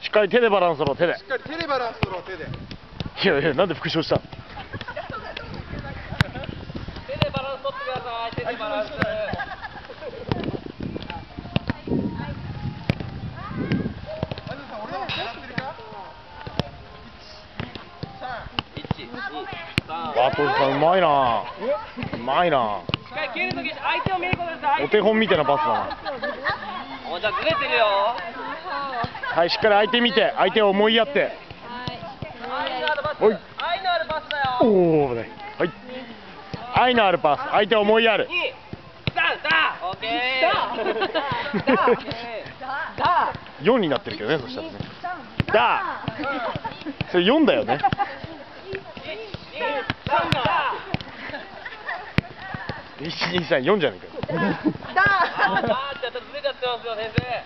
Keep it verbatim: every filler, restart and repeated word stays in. しっかり手でバランス取ろう、手で。しっかり手でバランス取ろう、手で。いやいや、なんで復唱した。手でバランス取ってください。手でバランス。バトルさんうまいな。うまいな。しっかり蹴るとき相手を見ることです。お手本みたいなパスだな。お、じゃずれてるよ。はい、しっかり相手見て、相手を思いやって。はい。愛のあるパスだよ。おお、危ない。はい。愛のあるパス、相手を思いやる。さん、さん、オッケー。よんになってるけどね、そしたらね。だ。それよんだよね。いち、に、さん、よんじゃねえかよ。だ。ああ、ちょっとずれちゃってますよ、先生。